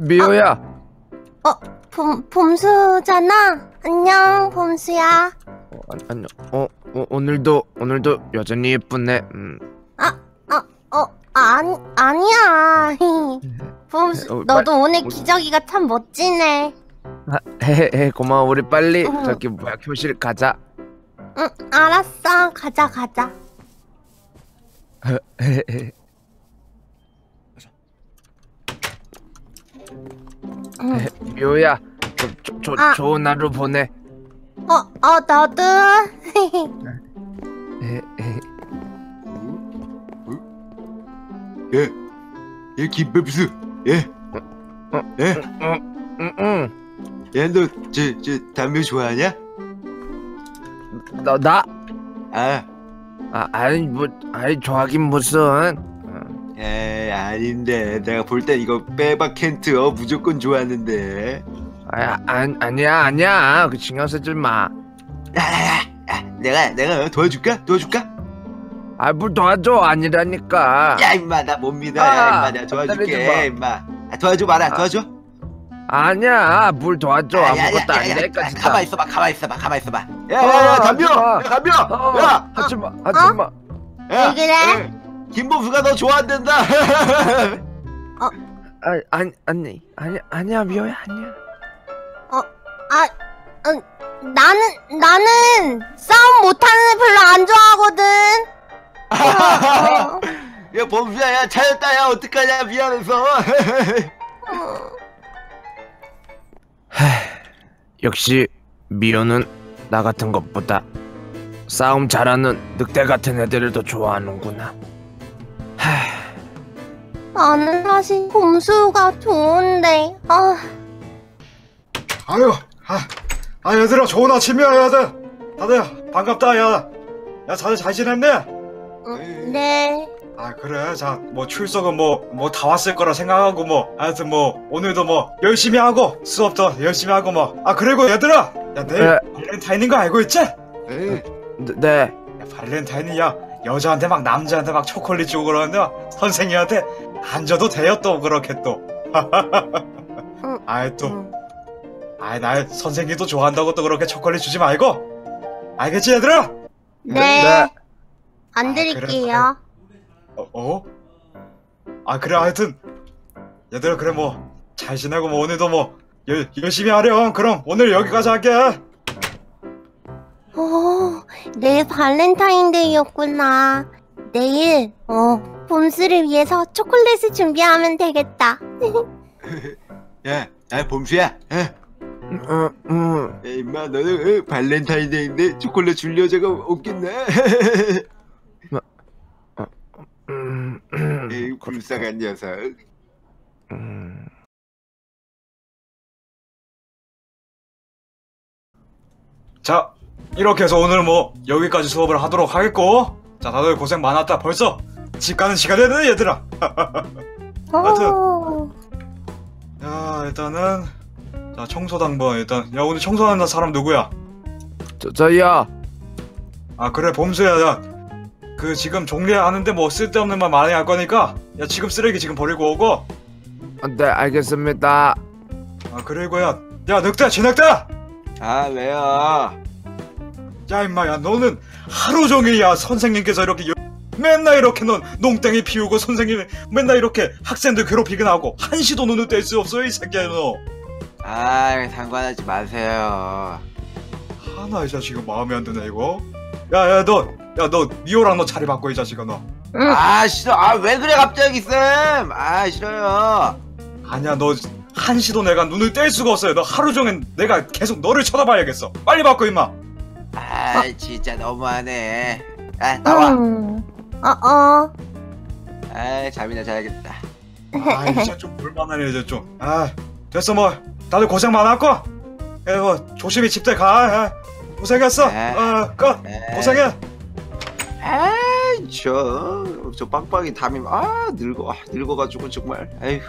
미호야. 봄수잖아. 안녕, 봄수야. 안녕. 오늘도 여전히 예쁘네. 아니야. 봄수, 너도 오늘 기저귀가 참 멋지네. 고마워. 우리 빨리 저기 교실 가자. 응, 알았어. 가자. 미호야, 좋은 하루 보내. 나도. 예, 김범수. 너 담배 좋아하냐? 나? 아니 좋아하긴 무슨. 아닌데, 내가 볼 때 이거 빼박 켄트 무조건 좋아하는데. 아니야. 그 신경 쓰지 마. 내가 도와줄까? 뭘 도와줘, 아니라니까. 야 임마, 나 못 믿어. 내가 도와줄게 임마. 도와줘 마라. 도와줘. 아니야, 뭘 도와줘. 아무것도 아니라니까. 진짜. 가만 있어봐. 야, 담벼. 야, 하지마. 왜 그래? 김범수가 너 좋아한댄다. 아니야 미호야, 아니야. 나는 싸움 못하는 애 별로 안 좋아하거든. 야 범수야, 야 차였다. 야 어떡하냐, 미안해서. 역시 미호는 나 같은 것보다 싸움 잘하는 늑대 같은 애들을 더 좋아하는구나. 나는 사실 봄수가 좋은데. 얘들아, 좋은 아침이야. 얘들 다들 반갑다. 야 다들 잘 지냈네? 네. 그래. 자, 출석은 다 왔을 거라 생각하고 하여튼 오늘도 열심히 하고 수업도 열심히 하고 그리고 얘들아, 야 내일 발렌타인인 거 알고 있지? 네. 발렌타인이야. 여자한테 남자한테 초콜릿 주고 그러는데 선생님한테 안 줘도 돼요. 또 그렇게 또. 나 선생님도 좋아한다고 또 그렇게 초콜릿 주지 말고. 알겠지 얘들아? 네. 안 드릴게요. 그래. 그래, 하여튼 얘들아, 그래 잘 지내고 오늘도 열심히 하렴. 그럼 오늘 여기까지 할게. 내일 발렌타인데이였구나. 내일 봄수를 위해서 초콜릿을 준비하면 되겠다. 야 봄수야. 야 임마, 너는 발렌타인데이인데 초콜릿 줄 여자가 없겠네. 불쌍한 녀석. 자, 이렇게 해서 오늘 여기까지 수업을 하도록 하겠고. 자, 다들 고생 많았다. 벌써 집 가는 시간이 되네 얘들아. 하여튼 야, 일단은 자, 청소 당번. 일단 야, 오늘 청소하는 사람 누구야? 저야. 그래 봄수야. 그 지금 정리하는데 쓸데없는 말 많이 할 거니까 야 지금 쓰레기 지금 버리고 오고. 네, 알겠습니다. 그리고 야 늑대, 쥐늑대! 왜요? 야 임마, 야 너는 하루종일 선생님께서 이렇게 맨날 이렇게 넌 농땡이 피우고 선생님 맨날 이렇게 학생들 괴롭히긴 하고 한시도 눈을 뗄 수 없어요 이 새끼야 너. 상관하지 마세요. 이 자식아, 마음에 안 드네 이거. 야야 너 미호랑 너 자리 바꿔 이 자식아 너. 싫어. 왜 그래 갑자기 쌤. 싫어요. 아니야, 너 한시도 내가 눈을 뗄 수가 없어요. 너 하루종일 내가 계속 너를 쳐다봐야겠어. 빨리 바꿔 임마. 진짜 너무하네. 나와. 잠이나 자야겠다. 진짜 좀 볼만하네 이제 좀. 됐어. 다들 고생 많았고. 조심히 집들 가. 고생했어. 고생해. 저 빵빵이 담이 늙어가지고 정말. 아휴.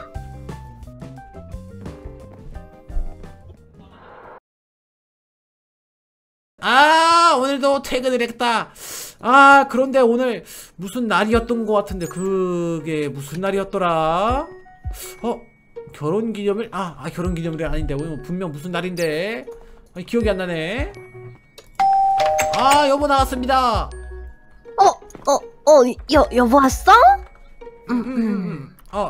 오늘도 퇴근을 했다. 아 그런데 오늘 무슨 날이었던 것 같은데 그게 무슨 날이었더라? 어? 결혼기념일? 아 결혼기념일이 아닌데 분명 무슨 날인데? 아니, 기억이 안 나네. 아 여보 나왔습니다. 여보 왔어? 아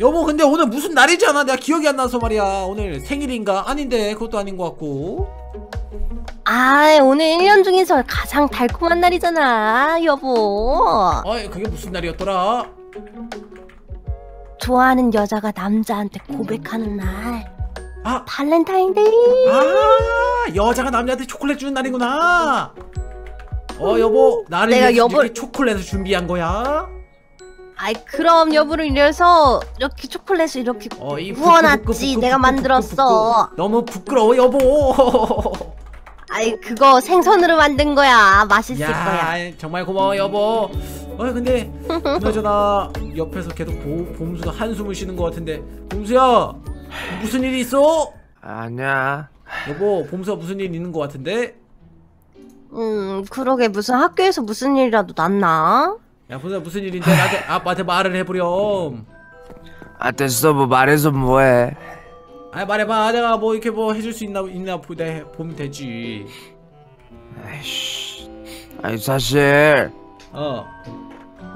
여보 근데 오늘 무슨 날이잖아. 내가 기억이 안 나서 말이야. 오늘 생일인가? 아닌데 그것도 아닌 것 같고. 아 오늘 1년 중에서 가장 달콤한 날이잖아 여보. 아 그게 무슨 날이었더라? 좋아하는 여자가 남자한테 고백하는 날. 아 발렌타인데이. 아 여자가 남자한테 초콜릿 주는 날이구나. 어 여보 나를 내가 여보 초콜릿을 준비한 거야. 아이 그럼 여보를 위해서 이렇게 초콜릿을 이렇게 구워놨지. 내가 만들었어. 너무 부끄러워 여보. 아이 그거 생선으로 만든 거야. 맛있을 거야. 정말 고마워 여보. 근데 그나저나 옆에서 계속 봄수가 한숨을 쉬는 것 같은데 봄수야 무슨 일이 있어? 아니야 여보. 봄수가 무슨 일 있는 것 같은데? 그러게 무슨 학교에서 무슨 일이라도 났나? 야 봄수야 무슨 일인데 나한테 아빠한테 말을 해보렴. 아 됐어 뭐 말해서 뭐해. 아 말해봐. 내가 뭐 이렇게 뭐 해줄 수 있나 보면 되지. 아이씨 아니 사실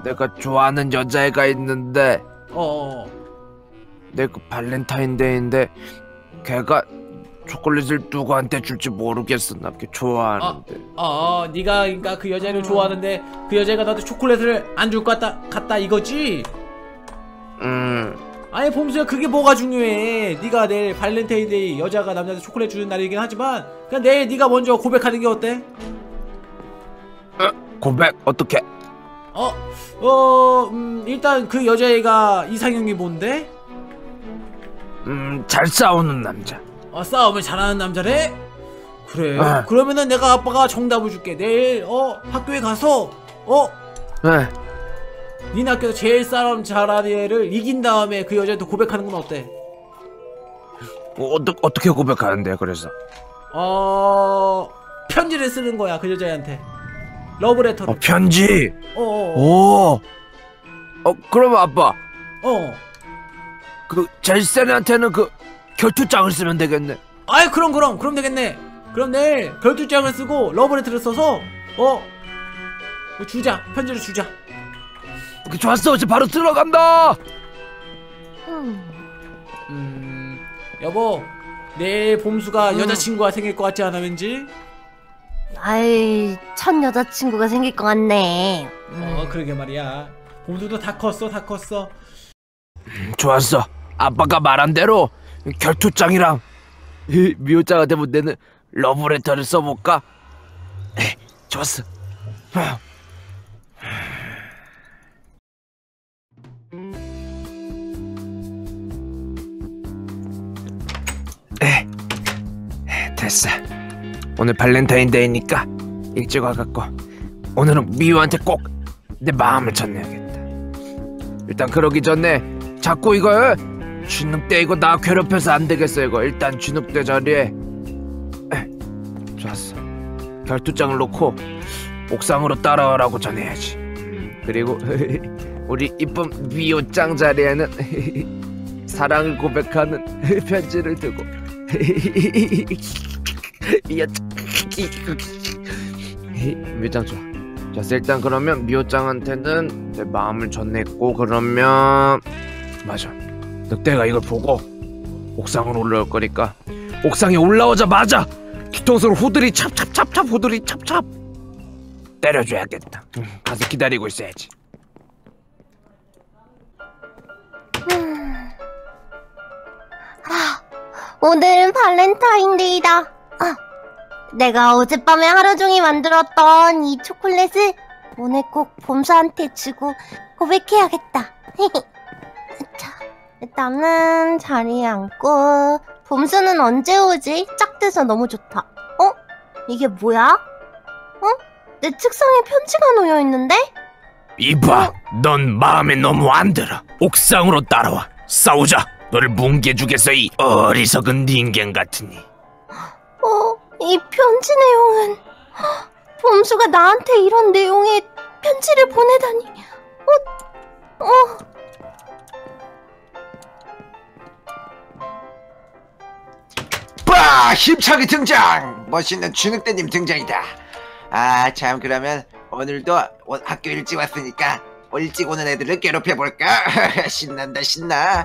내가 좋아하는 여자애가 있는데 내가 발렌타인데이인데 걔가 초콜릿을 누구한테 줄지 모르겠어. 나 걔 좋아하는데. 네가 그러니까 그 여자를 좋아하는데 그 여자가 나한테 초콜릿을 안 줄 것 같다 이거지? 아니 봄수야 그게 뭐가 중요해. 네가 내일 발렌타인데이 여자가 남자한테 초콜릿 주는 날이긴 하지만 그냥 내일 네가 먼저 고백하는 게 어때? 고백? 어떻게? 일단 그 여자애가 이상형이 뭔데? 잘 싸우는 남자. 싸움을 잘하는 남자래? 그래 그러면은 내가 아빠가 정답을 줄게. 내일 학교에 가서 니네 학교에서 제일 싸움 잘하는 애를 이긴 다음에 그 여자한테 고백하는 건 어때? 어떻게 고백하는데 그래서? 편지를 쓰는 거야 그 여자애한테. 러브레터를. 편지? 그러면 아빠 그 제일 센 애한테는 그 결투장을 쓰면 되겠네. 아이 그럼 되겠네. 그럼 내일 결투장을 쓰고 러브레터를 써서 편지를 주자. 좋았어. 이제 바로 들어간다. 여보 내일 봄수가 여자친구가 생길 것 같지 않아 왠지? 아이 첫 여자친구가 생길 것 같네. 그러게 말이야. 봄수도 다 컸어. 좋았어. 아빠가 말한 대로 결투장이랑 미호짱가 되면 내는 러브레터를 써볼까? 좋았어. 됐어. 오늘 발렌타인데이니까 일찍 와갖고 오늘은 미호한테 꼭 내 마음을 전해야겠다. 일단 그러기 전에 자꾸 이걸 쥐늑대 이거 나 괴롭혀서 안 되겠어 이거. 일단 쥐늑대 자리에 좋았어. 결투장을 놓고 옥상으로 따라오라고 전해야지. 그리고 우리 이쁜 미호짱 자리에는 사랑을 고백하는 편지를 두고 미호짱 좋아. 좋았어. 일단 그러면 미호짱한테는 내 마음을 전했고 그러면 늑대가 이걸 보고 옥상으로 올라올 거니까 옥상에 올라오자마자 뒤통수로 호들이 찹찹 때려줘야겠다. 가서 기다리고 있어야지. 오늘은 발렌타인데이다. 내가 어젯밤에 하루 종일 만들었던 이 초콜릿을 오늘 꼭 봄수한테 주고 고백해야겠다. 자, 일단은 자리에 앉고. 봄수는 언제 오지? 짝돼서 너무 좋다. 이게 뭐야? 내 책상에 편지가 놓여있는데? 이봐 넌 마음에 너무 안 들어. 옥상으로 따라와. 싸우자. 너를 뭉개주겠어 이 어리석은 닌겐 같으니. 이 편지 내용은 봄수가 나한테 이런 내용의 편지를 보내다니. 빠! 힘차게 등장! 멋있는 쥐늑대님 등장이다. 아, 참, 그러면 오늘도 학교 일찍 왔으니까 일찍 오는 애들을 괴롭혀볼까? 신난다, 신나.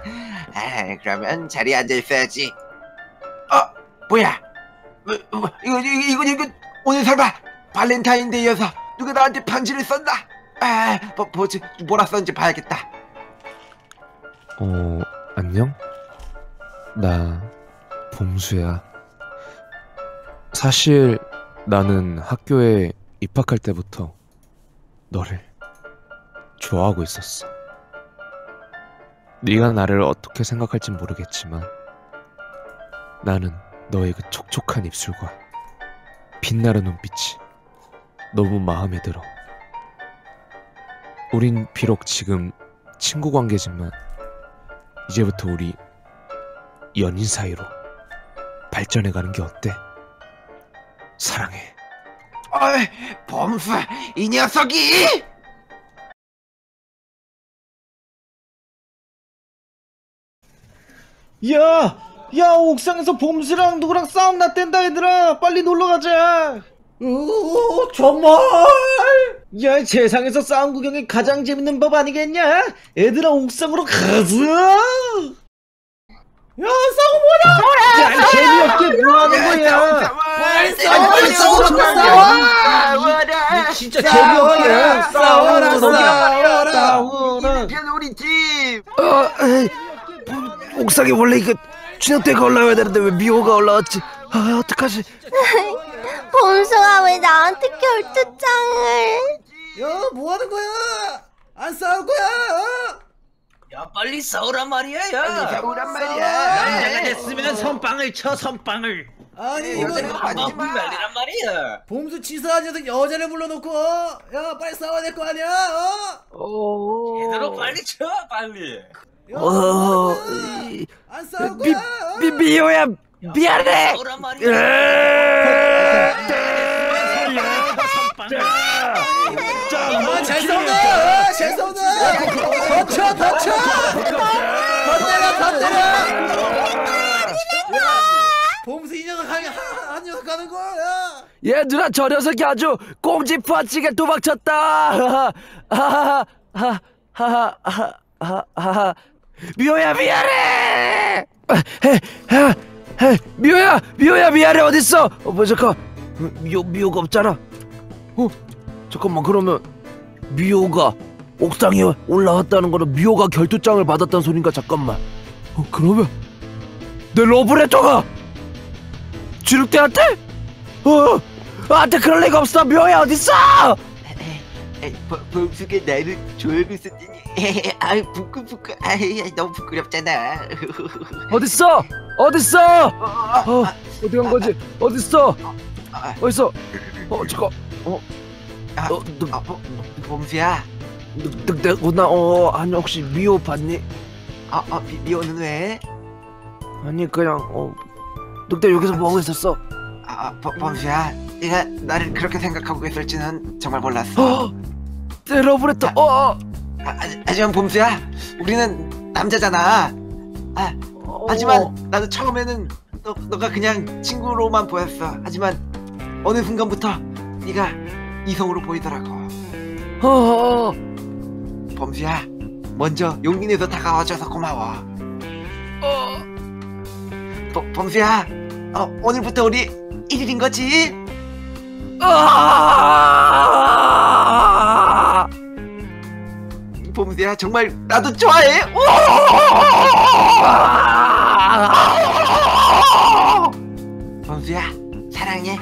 아, 그러면 자리에 앉아있어야지. 뭐야? 이거 오늘 설마 발렌타인데이여서 누가 나한테 편지를 썼나? 아, 뭐지? 뭐라 썼는지 봐야겠다. 안녕? 나 봄수야. 사실 나는 학교에 입학할 때부터 너를 좋아하고 있었어. 네가 나를 어떻게 생각할진 모르겠지만 나는 너의 그 촉촉한 입술과 빛나는 눈빛이 너무 마음에 들어. 우린 비록 지금 친구 관계지만 이제부터 우리 연인 사이로 발전해가는 게 어때? 사랑해. 어이, 봄수, 이 녀석이! 야, 옥상에서 봄수랑 누구랑 싸움 났댄다. 얘들아, 빨리 놀러가자. 오, 정말? 야, 세상에서 싸움 구경이 가장 재밌는 법 아니겠냐? 얘들아, 옥상으로 가자. 야, 싸워보라! 야, 재미없게 뭐하는 거야? 빨리 싸워라! 진짜 재미없게 싸워라! 이제는 우리 팀! 옥상에 원래 이거 쥐늑대가 올라와야 되는데 왜 미호가 올라왔지? 아, 어떡하지? 봄수가 왜 나한테 결투장을? 야, 뭐하는 거야? 안 싸울 거야? 야, 빨리 싸우란 말이야. 내가 됐으면 선빵을 쳐, 선빵을. 아니, 이거 한번 말리란 말이야. 봄수 치사한 녀석 여자를 불러놓고, 야, 빨리 싸워야 될 거 아니야? 제대로 빨리 쳐, 빨리. 안 싸울 거야. 미호야, 미안해. 싸우란 말이야. 잘 싸운다. 잘 싸운다. 쳐! 더 쳐! 더 때려! 더 때려! 봄수 이 녀석 한 녀석 가는 거야! 얘 누나, 저 녀석이 아주 꼼지파치게 도망쳤다! 하하하하하하하하. 미호야, 미안해! 미호야! 미호야, 미안해! 어딨어? 뭐 잠깐, 미호가 없잖아. 잠깐만, 그러면 미호가 옥상에 올라왔다는 거는 미호가 결투장을 받았다는 소린가? 잠깐만, 그러면 내 러브레터가 쥐늑대한테? 나한테 그럴 리가 없어. 미호야, 어딨어? 봄수가 나를 좋아하고 있었더니 아이, 부끄부끄. 아이, 너무 부끄럽잖아. 어딨어? 어딨어? 어디 간 거지? 어딨어? 어딨어? 잠깐. 봄수야, 늑대구나. 아니, 혹시 미호 봤니? 미호는 왜? 아니, 그냥 늑대 여기서 뭐하고 있었어? 봄수야, 네가 나를 그렇게 생각하고 있을지는 정말 몰랐어. 내 러브레터. 하지만 봄수야, 우리는 남자잖아. 하지만 나도 처음에는 너가 그냥 친구로만 보였어. 하지만 어느 순간부터 네가 이성으로 보이더라고. 범수야, 먼저 용기 내서 다가와줘서 고마워. 범수야, 오늘부터 우리 1일인 거지? 범수야, 정말 나도 좋아해. 범수야, 사랑해.